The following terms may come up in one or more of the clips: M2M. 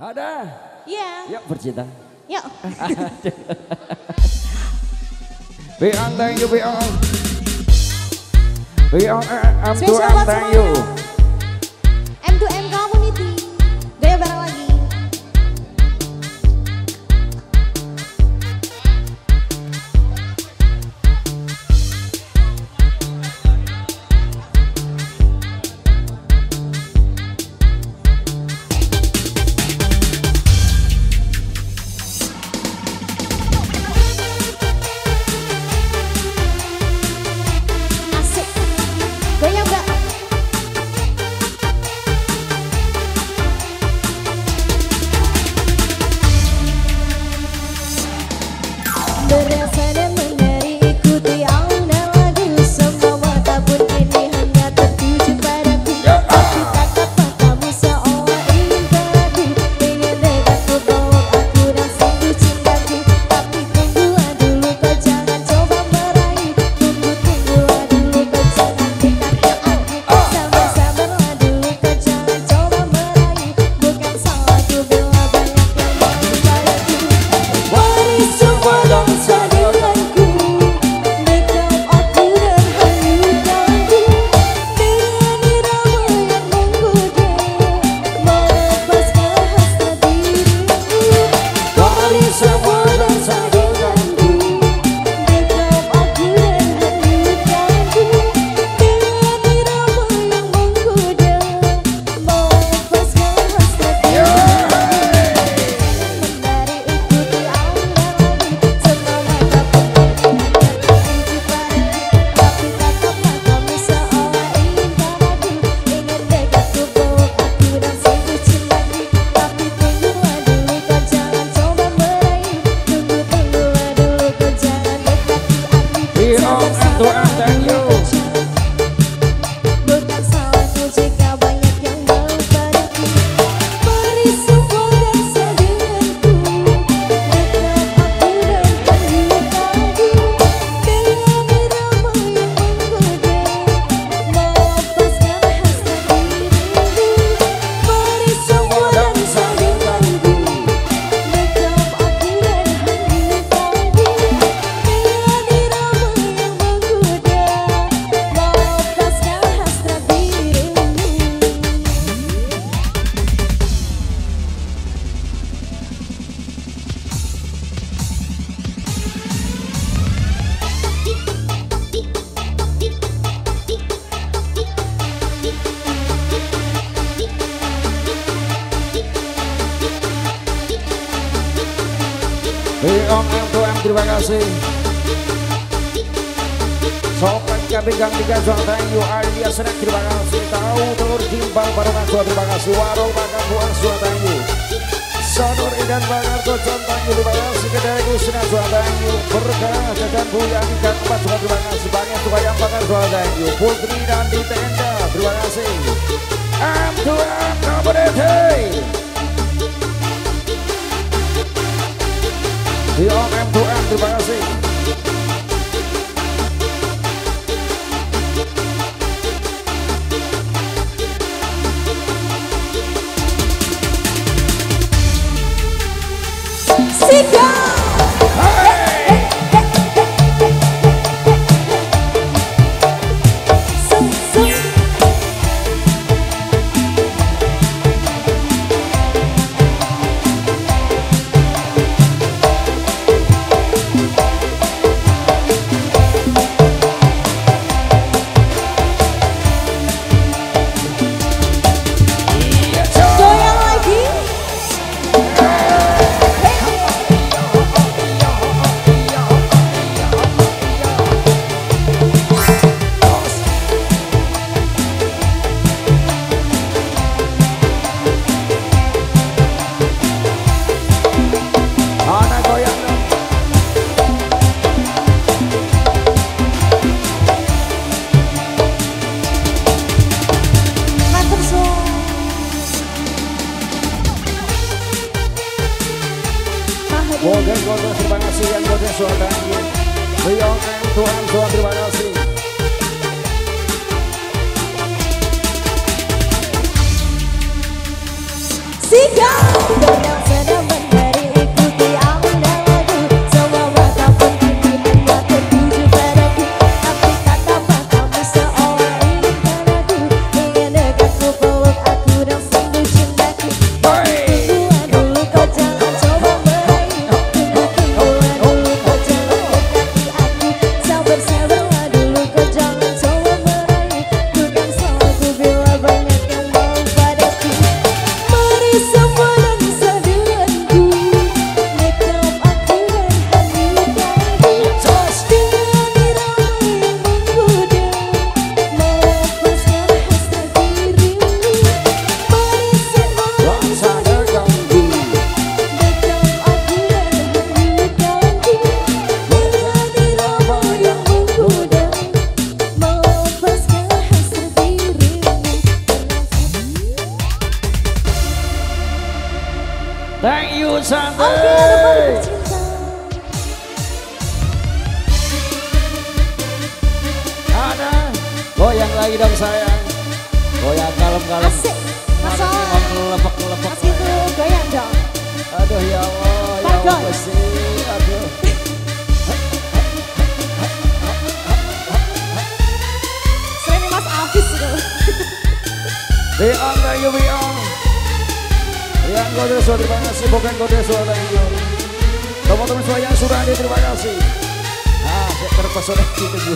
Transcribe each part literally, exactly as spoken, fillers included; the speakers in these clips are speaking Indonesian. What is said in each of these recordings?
Ada? Iya. Yuk bercinta. Yuk. Biang, thank you Biang. Biang, M two M, thank you. M two M Community. Gaya bareng lagi. Om M two M terima kasih. Sobat kami gang tiga soal thank you. Arya Senek terima kasih. Tahu telur timbang barang suara terima kasih. Warung makan buah suara thank you. Sonor Idan Banarto thank you terima kasih. Kedai Kusina suara thank you. Berkah dan Buya Ikan Empat suara terima kasih. Banyak suka yang bakar suara thank you. Putri dan di tenda terima kasih. M two M Community. Di Om M two M terima kasih. Sika. Godres terima kasih yang Godres suara angin. Rion M two M suara terima kasih. Siga. Thank you Santi. Okay, ada goyang lagi dong sayang. Goyang kalem-kalem. Asik. Mas lepak-lepak. Mas gitu goyang dong. Aduh ya Allah. Ya Allah sih. Aduh. Beyond, thank you Beyond. Yang Godeso terima kasih, bukan Godeso thank you. Teman-teman semua yang sudah hadir terima kasih. Ah, saya terpesona gitu Bu.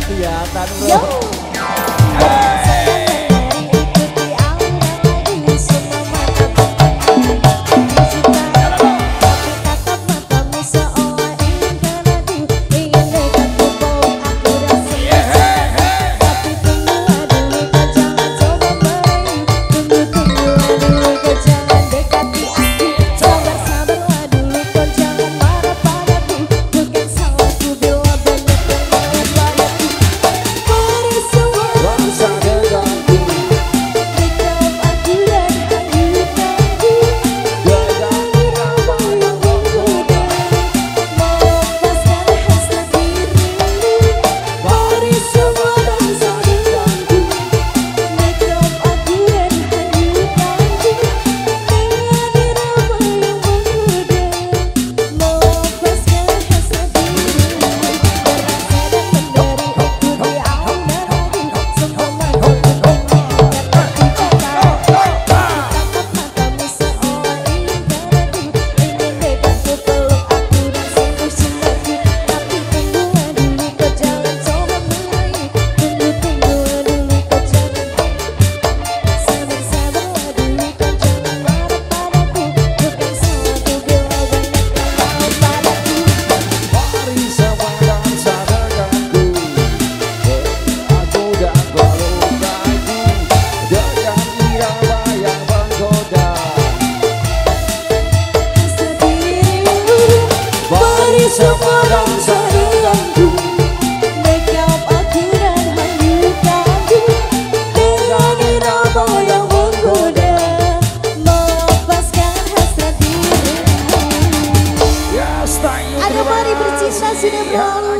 Kelihatan bro.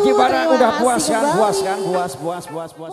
Gimana udah puas kan, puas, puas, puas, puas.